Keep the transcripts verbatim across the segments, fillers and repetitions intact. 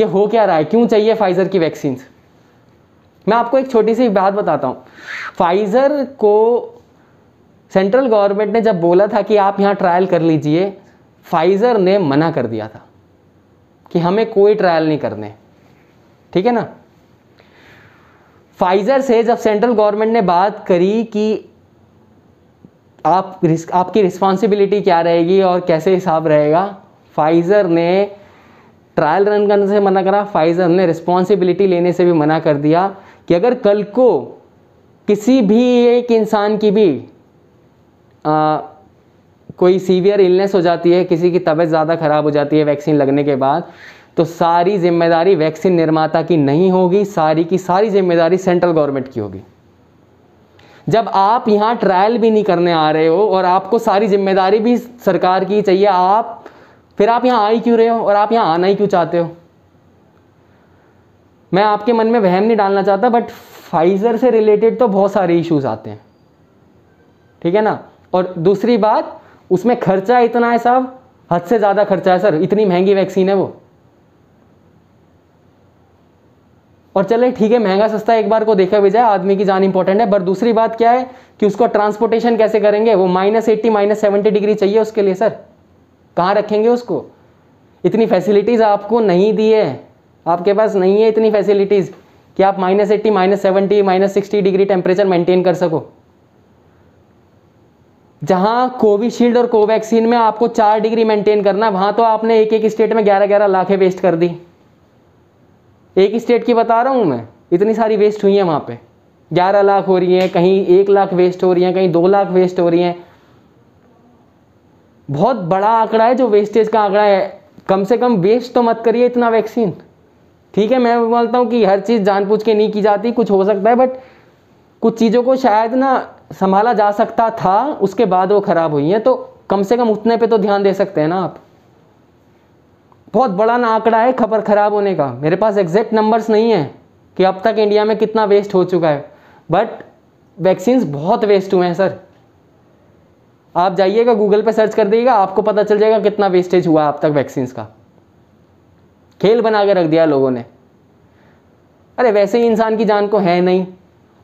ये हो क्या रहा है, क्यों चाहिए फाइजर की वैक्सीन? मैं आपको एक छोटी सी बात बताता हूँ। फाइजर को सेंट्रल गवर्नमेंट ने जब बोला था कि आप यहाँ ट्रायल कर लीजिए, फाइजर ने मना कर दिया था कि हमें कोई ट्रायल नहीं करने, ठीक है ना। फाइजर से जब सेंट्रल गवर्नमेंट ने बात करी कि आप आपकी रिस्पॉन्सिबिलिटी क्या रहेगी और कैसे हिसाब रहेगा, फाइजर ने ट्रायल रन करने से मना करा, फाइजर ने रिस्पॉन्सिबिलिटी लेने से भी मना कर दिया कि अगर कल को किसी भी एक इंसान की भी आ, कोई सीवियर इलनेस हो जाती है, किसी की तबीयत ज़्यादा ख़राब हो जाती है वैक्सीन लगने के बाद, तो सारी जिम्मेदारी वैक्सीन निर्माता की नहीं होगी, सारी की सारी जिम्मेदारी सेंट्रल गवर्नमेंट की होगी। जब आप यहाँ ट्रायल भी नहीं करने आ रहे हो और आपको सारी जिम्मेदारी भी सरकार की चाहिए, आप फिर आप यहाँ आ ही क्यों रहे हो और आप यहाँ आना ही क्यों चाहते हो? मैं आपके मन में वहम नहीं डालना चाहता, बट फाइजर से रिलेटेड तो बहुत सारे इश्यूज़ आते हैं, ठीक है ना। और दूसरी बात, उसमें खर्चा इतना है साहब, हद से ज़्यादा खर्चा है सर, इतनी महंगी वैक्सीन है वो। और चले ठीक है, महंगा सस्ता एक बार को देखा भी जाए, आदमी की जान इंपॉर्टेंट है, पर दूसरी बात क्या है कि उसको ट्रांसपोर्टेशन कैसे करेंगे? वो minus eighty minus seventy degree चाहिए उसके लिए सर, कहाँ रखेंगे उसको? इतनी फैसिलिटीज़ आपको नहीं दी है, आपके पास नहीं है इतनी फैसिलिटीज़ कि आप minus eighty minus seventy minus sixty degree temperature maintain कर सको। जहाँ कोविशील्ड और कोवैक्सीन में आपको चार डिग्री मेंटेन करना, वहाँ तो आपने एक एक स्टेट में ग्यारह ग्यारह लाखें वेस्ट कर दी। एक स्टेट की बता रहा हूँ मैं, इतनी सारी वेस्ट हुई है वहाँ पे, ग्यारह लाख हो रही हैं, कहीं एक लाख वेस्ट हो रही हैं, कहीं दो लाख वेस्ट हो रही हैं। बहुत बड़ा आंकड़ा है जो वेस्टेज का आंकड़ा है। कम से कम वेस्ट तो मत करिए इतना वैक्सीन, ठीक है। मैं बोलता हूँ कि हर चीज़ जानबूझ के नहीं की जाती, कुछ हो सकता है, बट कुछ चीज़ों को शायद ना संभाला जा सकता था, उसके बाद वो ख़राब हुई हैं, तो कम से कम उतने पे तो ध्यान दे सकते हैं ना आप। बहुत बड़ा ना आंकड़ा है खबर ख़राब होने का, मेरे पास एग्जैक्ट नंबर्स नहीं है कि अब तक इंडिया में कितना वेस्ट हो चुका है, बट वैक्सीन्स बहुत वेस्ट हुए हैं सर। आप जाइएगा गूगल पे सर्च कर दीजिएगा, आपको पता चल जाएगा कितना वेस्टेज हुआ है अब तक वैक्सीन्स का। खेल बना के रख दिया लोगों ने। अरे वैसे ही इंसान की जान को है नहीं,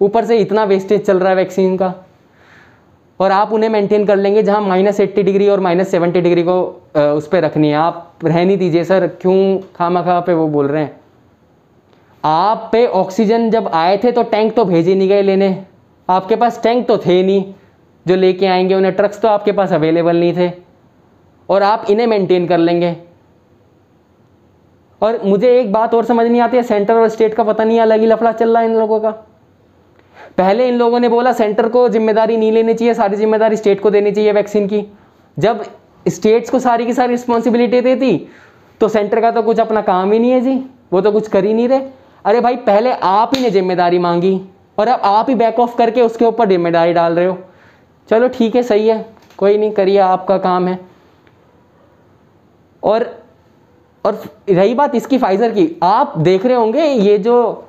ऊपर से इतना वेस्टेज चल रहा है वैक्सीन का, और आप उन्हें मेंटेन कर लेंगे जहां माइनस एट्टी डिग्री और माइनस सेवेंटी डिग्री को उस पर रखनी है। आप रहने दीजिए सर, क्यों खामखा पे वो बोल रहे हैं। आप पे ऑक्सीजन जब आए थे तो टैंक तो भेजे नहीं गए लेने, आपके पास टैंक तो थे नहीं जो लेके आएंगे उन्हें, ट्रक्स तो आपके पास अवेलेबल नहीं थे, और आप इन्हें मेनटेन कर लेंगे। और मुझे एक बात और समझ नहीं आती है, सेंटर और स्टेट का पता नहीं अलग ही लफड़ा चल रहा है इन लोगों का। पहले इन लोगों ने बोला सेंटर को जिम्मेदारी नहीं लेनी चाहिए, सारी जिम्मेदारी स्टेट को देनी चाहिए वैक्सीन की। जब स्टेट्स को सारी की सारी रिस्पॉन्सिबिलिटी देती तो सेंटर का तो कुछ अपना काम ही नहीं है जी, वो तो कुछ कर ही नहीं रहे। अरे भाई, पहले आप ही ने जिम्मेदारी मांगी और अब आप ही बैक ऑफ करके उसके ऊपर जिम्मेदारी डाल रहे हो। चलो ठीक है, सही है, कोई नहीं, करिए आपका काम है। और और रही बात इसकी फाइजर की, आप देख रहे होंगे ये जो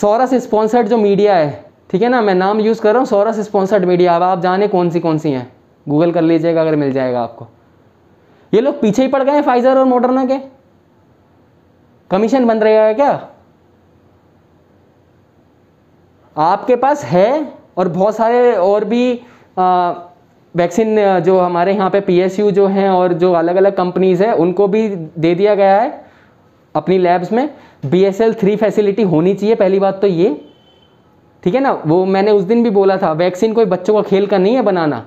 सोरस स्पॉन्सर्ड जो मीडिया है, ठीक है ना, मैं नाम यूज़ कर रहा हूँ, सोरस स्पॉन्सर्ड मीडिया। अब आप जाने कौन सी कौन सी हैं, गूगल कर लीजिएगा अगर मिल जाएगा आपको। ये लोग पीछे ही पड़ गए हैं फाइजर और मॉडर्ना के। कमीशन बन रहेगा क्या? आपके पास है, और बहुत सारे और भी वैक्सीन जो हमारे यहाँ पे पीएसयू जो हैं और जो अलग अलग कंपनीज हैं उनको भी दे दिया गया है अपनी लैब्स में। बीएसएल थ्री फैसिलिटी होनी चाहिए, पहली बात तो ये, ठीक है ना। वो मैंने उस दिन भी बोला था, वैक्सीन कोई बच्चों का खेल का नहीं है बनाना,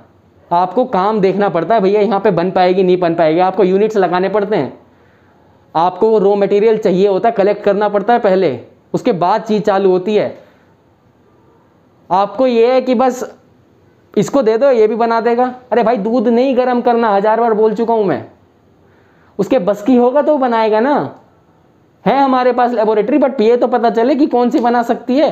आपको काम देखना पड़ता है भैया, यहाँ पे बन पाएगी नहीं बन पाएगी, आपको यूनिट्स लगाने पड़ते हैं, आपको रॉ मटेरियल चाहिए होता है, कलेक्ट करना पड़ता है पहले, उसके बाद चीज़ चालू होती है। आपको ये है कि बस इसको दे दो ये भी बना देगा। अरे भाई, दूध नहीं गर्म करना, हज़ार बार बोल चुका हूँ मैं। उसके बस की होगा तो बनाएगा ना। है हमारे पास लेबोरेटरी, बट ये तो पता चले कि कौन सी बना सकती है।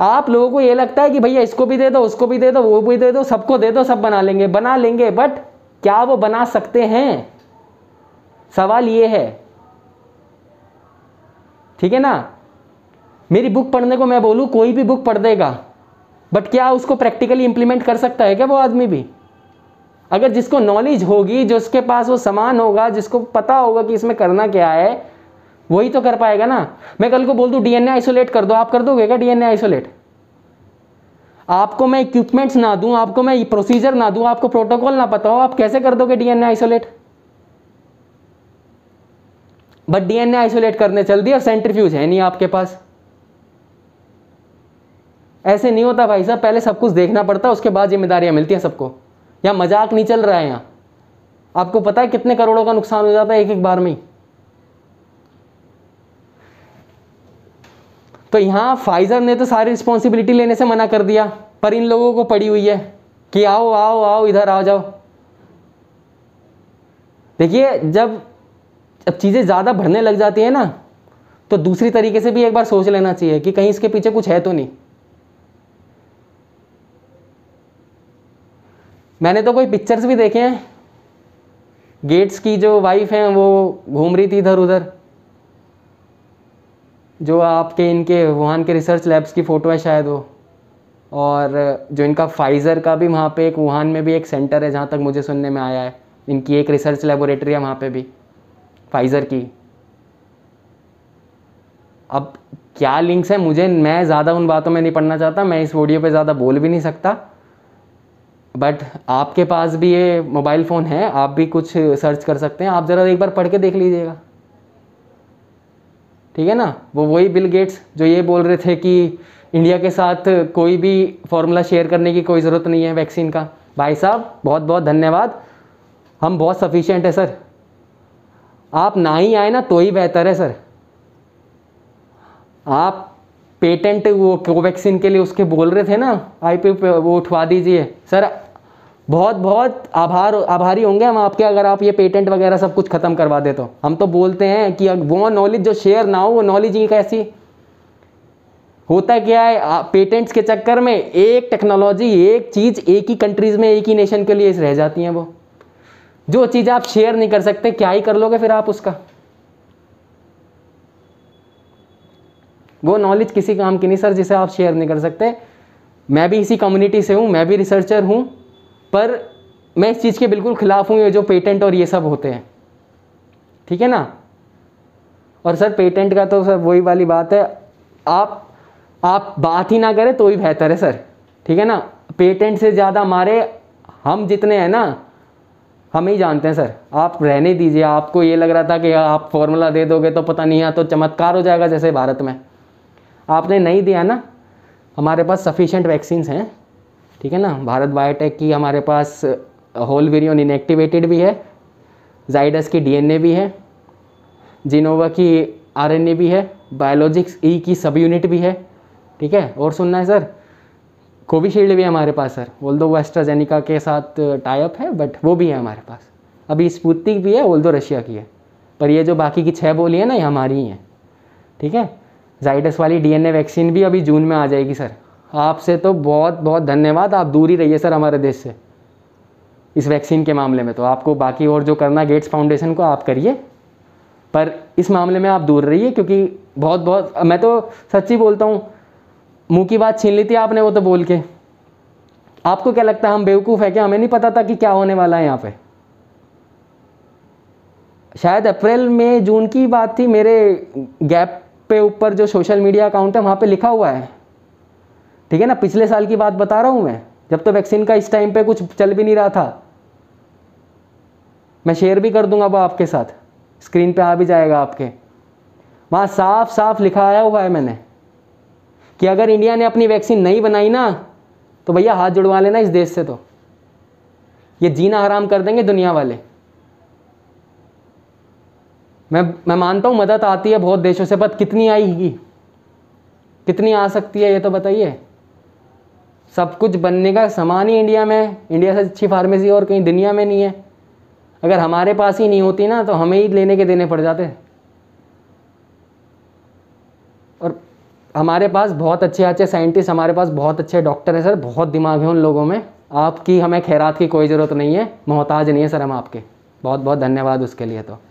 आप लोगों को ये लगता है कि भैया इसको भी दे दो, उसको भी दे दो, वो भी दे दो, सबको दे दो, सब बना लेंगे। बना लेंगे, बट क्या वो बना सकते हैं? सवाल ये है, ठीक है ना। मेरी बुक पढ़ने को मैं बोलूँ, कोई भी बुक पढ़ देगा, बट क्या उसको प्रैक्टिकली इंप्लीमेंट कर सकता है क्या वो आदमी भी? अगर जिसको नॉलेज होगी, जिसके पास वो सामान होगा, जिसको पता होगा कि इसमें करना क्या है, वही तो कर पाएगा ना। मैं कल को बोल दूं डीएनए आइसोलेट कर दो, आप कर दोगे क्या डीएनए आइसोलेट? आपको मैं इक्विपमेंट्स ना दूं, आपको मैं प्रोसीजर ना दूं, आपको प्रोटोकॉल ना पता हो, आप कैसे कर दोगे DNA isolate? But DNA isolate करने चल दिया और सेंट्रीफ्यूज है नहीं आपके पास। ऐसे नहीं होता भाई साहब, पहले सब कुछ देखना पड़ता है, उसके बाद जिम्मेदारियां मिलती हैं सबको। यहाँ मजाक नहीं चल रहा है, यहाँ आपको पता है कितने करोड़ों का नुकसान हो जाता है एक एक बार में। तो यहाँ फाइजर ने तो सारी रिस्पॉन्सिबिलिटी लेने से मना कर दिया, पर इन लोगों को पड़ी हुई है कि आओ आओ आओ इधर आ जाओ। देखिए जब जब चीज़ें ज़्यादा बढ़ने लग जाती है ना, तो दूसरी तरीके से भी एक बार सोच लेना चाहिए कि कहीं इसके पीछे कुछ है तो नहीं। मैंने तो कोई पिक्चर्स भी देखे हैं, गेट्स की जो वाइफ हैं वो घूम रही थी इधर उधर, जो आपके इनके वुहान के रिसर्च लैब्स की फ़ोटो है शायद वो, और जो इनका फाइज़र का भी वहाँ पे एक वुहान में भी एक सेंटर है, जहाँ तक मुझे सुनने में आया है इनकी एक रिसर्च लेबोरेटरी है वहाँ पे भी फाइज़र की। अब क्या लिंक्स है मुझे, मैं ज़्यादा उन बातों में नहीं पढ़ना चाहता, मैं इस वीडियो पे ज़्यादा बोल भी नहीं सकता। बट आपके पास भी ये मोबाइल फ़ोन है, आप भी कुछ सर्च कर सकते हैं, आप ज़रा एक बार पढ़ के देख लीजिएगा, ठीक है ना। वो वही बिल गेट्स जो ये बोल रहे थे कि इंडिया के साथ कोई भी फॉर्मूला शेयर करने की कोई ज़रूरत नहीं है वैक्सीन का। भाई साहब बहुत बहुत धन्यवाद, हम बहुत सफिशिएंट है सर, आप ना ही आए ना तो ही बेहतर है सर। आप पेटेंट वो कोवैक्सीन के लिए उसके बोल रहे थे ना, आई पी वो उठवा दीजिए सर, बहुत बहुत आभार आभारी होंगे हम आपके अगर आप ये पेटेंट वगैरह सब कुछ ख़त्म करवा दे तो। हम तो बोलते हैं कि वो नॉलेज जो शेयर ना हो, वो नॉलेज ही कैसी होता क्या है पेटेंट्स के चक्कर में, एक टेक्नोलॉजी एक चीज़ एक ही कंट्रीज़ में एक ही नेशन के लिए रह जाती हैं। वो जो चीज़ आप शेयर नहीं कर सकते क्या ही कर लोगे फिर आप उसका, वो नॉलेज किसी काम की नहीं सर जिसे आप शेयर नहीं कर सकते। मैं भी इसी कम्युनिटी से हूँ, मैं भी रिसर्चर हूँ, पर मैं इस चीज़ के बिल्कुल खिलाफ हूँ ये जो पेटेंट और ये सब होते हैं, ठीक है ना। और सर पेटेंट का तो सर वही वाली बात है, आप आप बात ही ना करें तो ही बेहतर है सर, ठीक है ना। पेटेंट से ज़्यादा हमारे हम जितने हैं ना हम ही जानते हैं सर, आप रहने दीजिए। आपको ये लग रहा था कि आप फॉर्मूला दे दोगे तो पता नहीं यहाँ तो चमत्कार हो जाएगा जैसे भारत में, आपने नहीं दिया ना। हमारे पास सफिशेंट वैक्सीन्स हैं, ठीक है ना। भारत बायोटेक की हमारे पास होल विरियन इनएक्टिवेटेड भी है, जाइडस की डीएनए भी है, जिनोवा की आरएनए भी है, बायोलॉजिक्स ई की सब यूनिट भी है, ठीक है। और सुनना है सर कोविशील्ड भी हमारे पास सर, बोल दो वो एस्ट्राजेनिका के साथ टाइप है बट वो भी है हमारे पास। अभी स्पुतनिक भी है, बोल दो रशिया की है, पर ये जो बाकी की छः बोली है ना ये हमारी ही है, ठीक है। जाइडस वाली डीएनए वैक्सीन भी अभी जून में आ जाएगी सर। आपसे तो बहुत बहुत धन्यवाद, आप दूर ही रहिए सर हमारे देश से इस वैक्सीन के मामले में। तो आपको बाकी और जो करना गेट्स फाउंडेशन को आप करिए, पर इस मामले में आप दूर रहिए, क्योंकि बहुत बहुत मैं तो सच्ची बोलता हूँ, मुँह की बात छीन ली थी आपने वो तो बोल के। आपको क्या लगता है हम बेवकूफ़ है क्या, हमें नहीं पता था कि क्या होने वाला है यहाँ पे? शायद अप्रैल में जून की बात थी, मेरे गैप पे ऊपर जो सोशल मीडिया अकाउंट है वहाँ पे लिखा हुआ है, ठीक है ना। पिछले साल की बात बता रहा हूँ मैं, जब तो वैक्सीन का इस टाइम पे कुछ चल भी नहीं रहा था। मैं शेयर भी कर दूंगा वो आपके साथ, स्क्रीन पे आ भी जाएगा आपके। वहाँ साफ साफ लिखा आया हुआ है मैंने कि अगर इंडिया ने अपनी वैक्सीन नहीं बनाई ना तो भैया हाथ जुड़वा लेना इस देश से, तो ये जीना हराम कर देंगे दुनिया वाले। मैं मैं मानता हूँ मदद आती है बहुत देशों से, बट कितनी आएगी, कितनी आ सकती है ये तो बताइए। सब कुछ बनने का सामान ही इंडिया में, इंडिया से अच्छी फार्मेसी और कहीं दुनिया में नहीं है। अगर हमारे पास ही नहीं होती ना तो हमें ही लेने के देने पड़ जाते, और हमारे पास बहुत अच्छे अच्छे साइंटिस्ट, हमारे पास बहुत अच्छे डॉक्टर हैं सर, बहुत दिमाग है उन लोगों में। आपकी हमें खैरात की कोई ज़रूरत नहीं है, मोहताज नहीं है सर हम आपके। बहुत बहुत धन्यवाद उसके लिए तो।